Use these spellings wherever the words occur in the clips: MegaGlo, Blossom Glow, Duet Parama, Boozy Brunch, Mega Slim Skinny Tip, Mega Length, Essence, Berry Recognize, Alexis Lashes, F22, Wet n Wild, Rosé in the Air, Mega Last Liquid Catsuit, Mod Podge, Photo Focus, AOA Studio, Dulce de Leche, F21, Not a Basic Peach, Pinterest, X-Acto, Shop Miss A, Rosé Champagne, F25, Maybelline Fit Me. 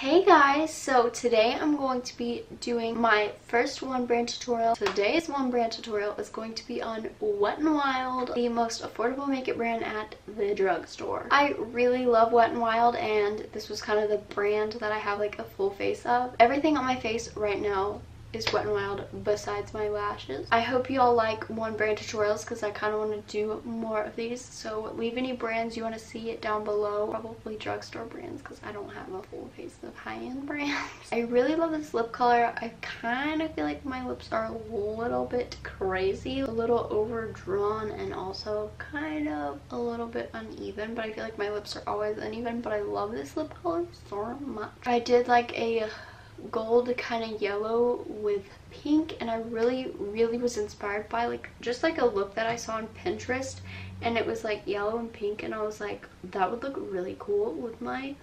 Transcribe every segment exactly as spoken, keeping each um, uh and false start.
Hey guys, so today I'm going to be doing my first one brand tutorial. Today's one brand tutorial is going to be on Wet n Wild, the most affordable makeup brand at the drugstore. I really love Wet n Wild, and this was kind of the brand that I have like a full face of. Everything on my face right now is Wet n Wild besides my lashes. I hope you all like one brand tutorials because I kind of want to do more of these, so leave any brands you want to see it down below. Probably drugstore brands because I don't have a full face of high-end brands. I really love this lip color. I kind of feel like my lips are a little bit crazy, a little overdrawn, and also kind of a little bit uneven, but I feel like my lips are always uneven, but I love this lip color so much. I did like a gold kind of yellow with pink, and I really really was inspired by like just like a look that I saw on Pinterest, and it was like yellow and pink, and I was like, that would look really cool with my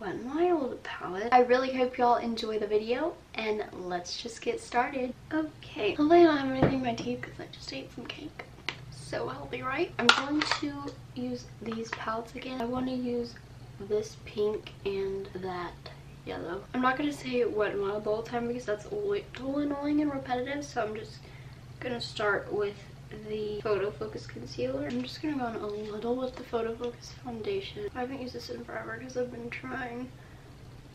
Wet n Wild palette. I really hope y'all enjoy the video, and let's just get started. Okay, hopefully I don't have anything in my teeth because I just ate some cake. So healthy, right? I'm going to use these palettes again. I want to use this pink and that yellow. I'm not going to say Wet n Wild the whole time because that's little annoying and repetitive, so I'm just going to start with the Photo Focus concealer. I'm just going to go on a little with the Photo Focus foundation. I haven't used this in forever because I've been trying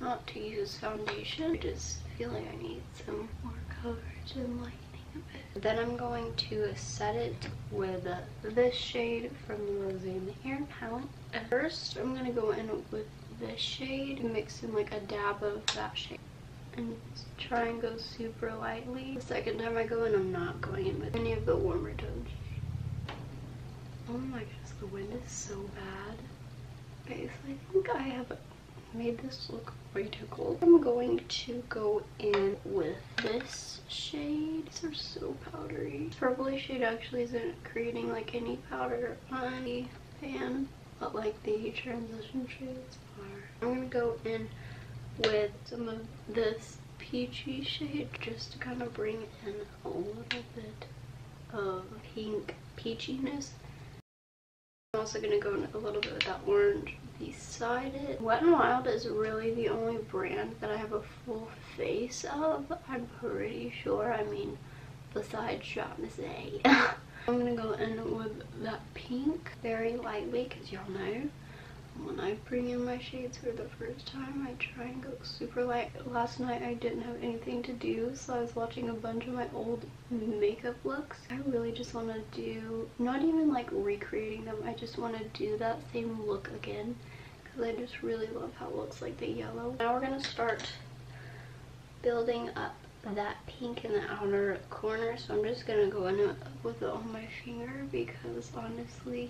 not to use foundation. I just feel like I need some more coverage and lightening a bit. Then I'm going to set it with this shade from the Rosé in the Hair palette. First, I'm going to go in with this shade, mix in like a dab of that shade, and try and go super lightly. The second time I go in, I'm not going in with any of the warmer tone shade. Oh my goodness, the wind is so bad. Okay, so I think I have made this look way too cold. I'm going to go in with this shade. These are so powdery. This purpley shade actually isn't creating like any powder on the pan, but like the transition shades are. I'm going to go in with some of this peachy shade just to kind of bring in a little bit of pink peachiness. I'm also going to go in a little bit with that orange beside it. Wet n Wild is really the only brand that I have a full face of, I'm pretty sure. I mean, besides Shop Miss A. I'm going to go in with that pink very lightly because y'all know when I bring in my shades for the first time, I try and go super light. Last night I didn't have anything to do, so I was watching a bunch of my old makeup looks. I really just want to do, not even like recreating them, I just want to do that same look again because I just really love how it looks like the yellow. Now we're going to start building up that pink in the outer corner, so I'm just gonna go in with it on my finger because honestly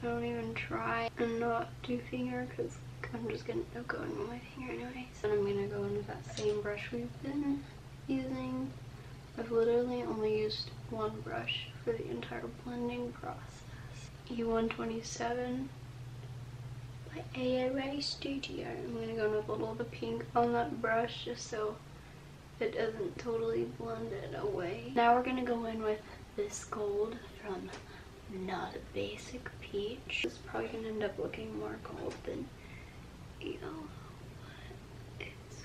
I don't even try and not do finger because I'm just gonna go in with my finger anyway. So I'm gonna go in with that same brush we've been using. I've literally only used one brush for the entire blending process. E one twenty-seven by A O A Studio. I'm gonna go in with a little of the pink on that brush just so it doesn't totally blend it away. Now we're gonna go in with this gold from Not a Basic Peach. This is probably gonna end up looking more gold than yellow, but it's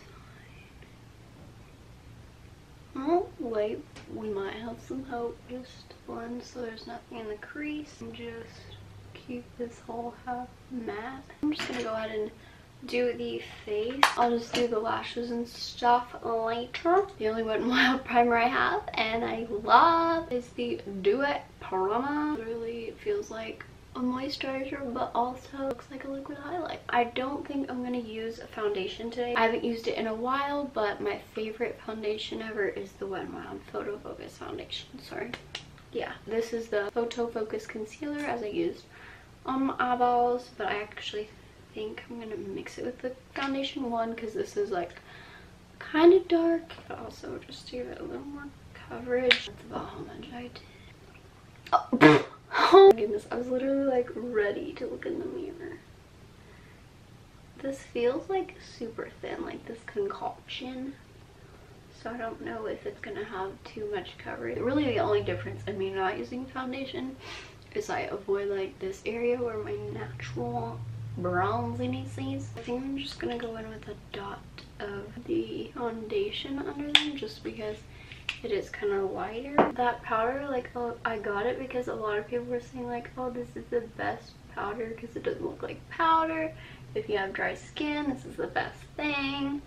fine. Oh wait, we might have some hope. Just blend so there's nothing in the crease and just keep this whole half matte. I'm just gonna go ahead and do the face. I'll just do the lashes and stuff later. The only Wet n Wild primer I have and I love is the Duet Parama. Literally, it feels like a moisturizer but also looks like a liquid highlight. I don't think I'm gonna use a foundation today. I haven't used it in a while, but my favorite foundation ever is the Wet n Wild Photo Focus foundation. Sorry. Yeah, this is the Photo Focus concealer as I used on my eyeballs, but I actually I think I'm gonna mix it with the foundation one because this is like kind of dark, but also just to give it a little more coverage. That's about how much I did. Oh, oh my goodness, I was literally like ready to look in the mirror. This feels like super thin, like this concoction, so I don't know if it's gonna have too much coverage. Really the only difference, I mean, not using foundation, is I avoid like this area where my natural bronziness. I think I'm just gonna go in with a dot of the foundation under them just because it is kind of lighter. That powder, like, oh, I got it because a lot of people were saying like, oh, this is the best powder because it doesn't look like powder. If you have dry skin, this is the best thing.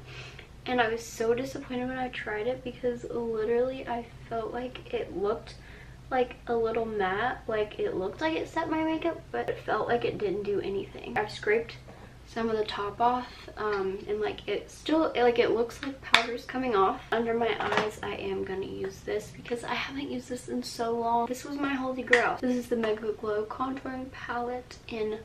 And I was so disappointed when I tried it because literally I felt like it looked like a little matte, like it looked like it set my makeup, but it felt like it didn't do anything. I've scraped some of the top off, um, and like it still, it, like it looks like powder's coming off. Under my eyes, I am gonna use this because I haven't used this in so long. This was my holy grail. This is the MegaGlo Contouring Palette in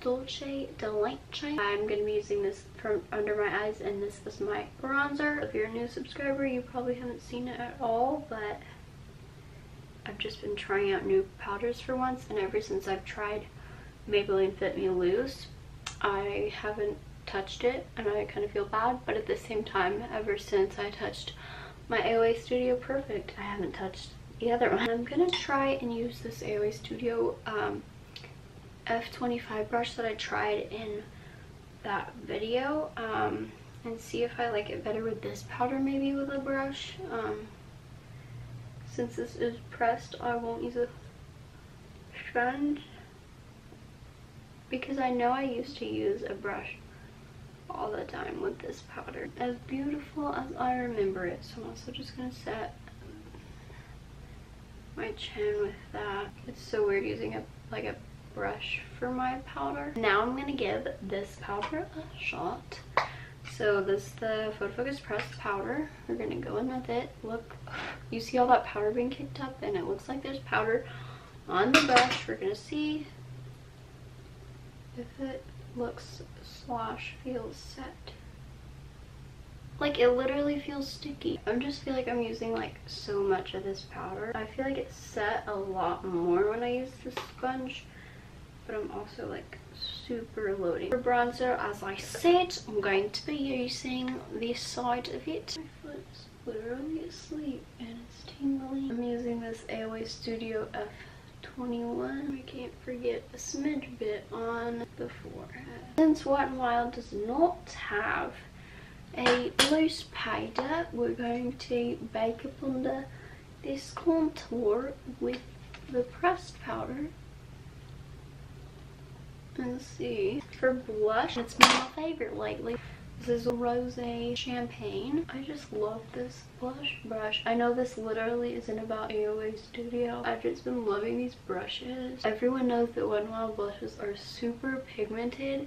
Dulce de Leche. I'm gonna be using this from under my eyes, and this is my bronzer. If you're a new subscriber, you probably haven't seen it at all, but I've just been trying out new powders for once, and ever since I've tried Maybelline Fit Me Loose, I haven't touched it, and I kind of feel bad, but at the same time, ever since I touched my A O A Studio Perfect, I haven't touched the other one. I'm gonna try and use this A O A Studio um, F twenty-five brush that I tried in that video, um, and see if I like it better with this powder, maybe with a brush. Um, since this is pressed, I won't use a sponge, because I know I used to use a brush all the time with this powder. As beautiful as I remember it. So I'm also just gonna set my chin with that. It's so weird using a like a brush for my powder. Now I'm gonna give this powder a shot. So this is the Photo Focus pressed powder. We're gonna go in with it. Look, you see all that powder being kicked up, and it looks like there's powder on the brush. We're gonna see if it looks slash feels set. Like, it literally feels sticky. I just feel like I'm using like so much of this powder. I feel like it's set a lot more when I use the sponge, but I'm also like super loading. For bronzer, as I said, I'm going to be using this side of it. My foot's literally asleep and it's tingling. I'm using this A O A Studio F twenty-one. We can't forget a smidge bit on the forehead. Since Wet n Wild does not have a loose powder, we're going to bake up under this contour with the pressed powder and see. For blush, it's my favorite lately. This is Rosé Champagne. I just love this blush brush. I know this literally isn't about A O A Studio. I've just been loving these brushes. Everyone knows that Wet n Wild blushes are super pigmented.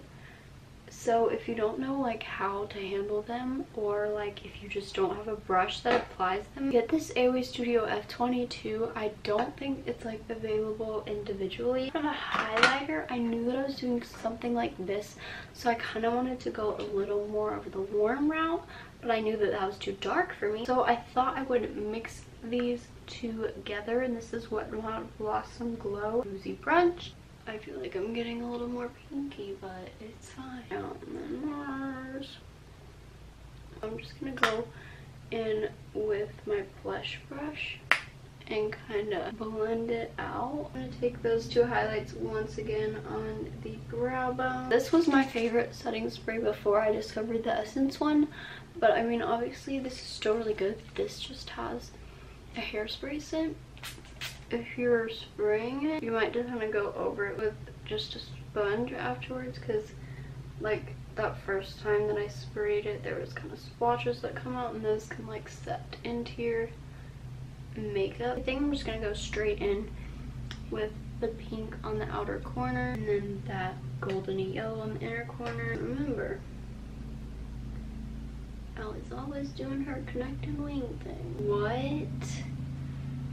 So if you don't know like how to handle them, or like if you just don't have a brush that applies them, get this A O A Studio F twenty-two. I don't think it's like available individually. I'm a highlighter. I knew that I was doing something like this, so I kind of wanted to go a little more over the warm route, but I knew that that was too dark for me. So I thought I would mix these together, and this is Wet n Wild Blossom Glow Boozy Brunch. I feel like I'm getting a little more pinky, but it's fine. Out in the Mars. I'm just gonna go in with my blush brush and kind of blend it out. I'm gonna take those two highlights once again on the brow bone. This was my favorite setting spray before I discovered the Essence one, but I mean, obviously this is still really good. This just has a hairspray scent. If you're spraying it, you might just want to go over it with just a sponge afterwards, because like that first time that I sprayed it, there was kind of splotches that come out, and those can like set into your makeup. I think I'm just gonna go straight in with the pink on the outer corner and then that golden yellow on the inner corner. Remember, Allie's always doing her connect and wing thing. What?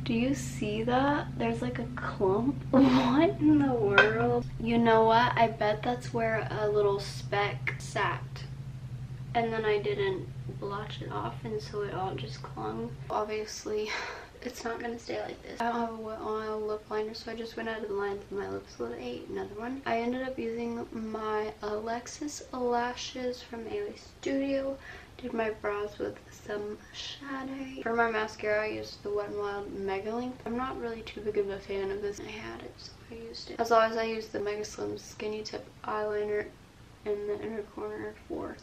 Do you see that? There's like a clump. What in the world? You know what? I bet that's where a little speck sat. And then I didn't blotch it off, and so it all just clung. Obviously, it's not gonna stay like this. I don't have a Wet n Wild lip liner, so I just went out of the lines with my lips. Little eight, another one. I ended up using my Alexis Lashes from A O A Studio. Did my brows with some shadow. For my mascara, I used the Wet n Wild Mega Length. I'm not really too big of a fan of this. I had it, so I used it. As always, I used the Mega Slim Skinny Tip eyeliner in the inner corner for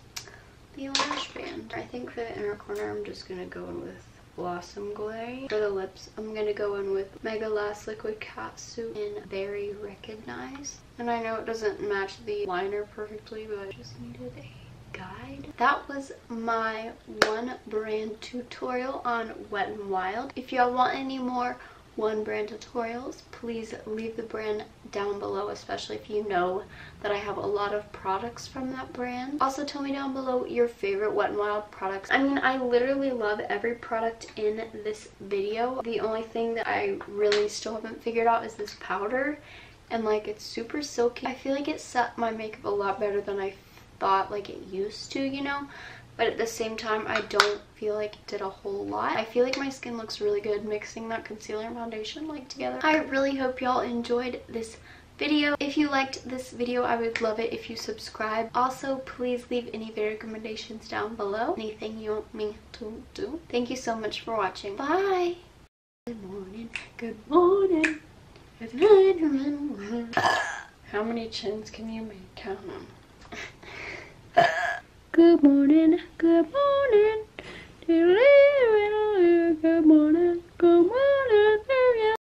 the lash band. I think for the inner corner, I'm just going to go in with Blossom Glow. For the lips, I'm going to go in with Mega Last Liquid Catsuit in Berry Recognize. And I know it doesn't match the liner perfectly, but I just needed a guide. That was my one brand tutorial on Wet n Wild. If y'all want any more one brand tutorials, please leave the brand down below, especially if you know that I have a lot of products from that brand. Also, tell me down below your favorite Wet n Wild products. I mean, I literally love every product in this video. The only thing that I really still haven't figured out is this powder, and like, it's super silky. I feel like it set my makeup a lot better than I thought like it used to, you know, but at the same time I don't feel like it did a whole lot. I feel like my skin looks really good mixing that concealer and foundation like together. I really hope y'all enjoyed this video. If you liked this video, I would love it if you subscribe. Also, please leave any video recommendations down below, anything you want me to do. Thank you so much for watching. Bye. Good morning, good morning, good morning. How many chins can you make? Count them. Good morning, good morning.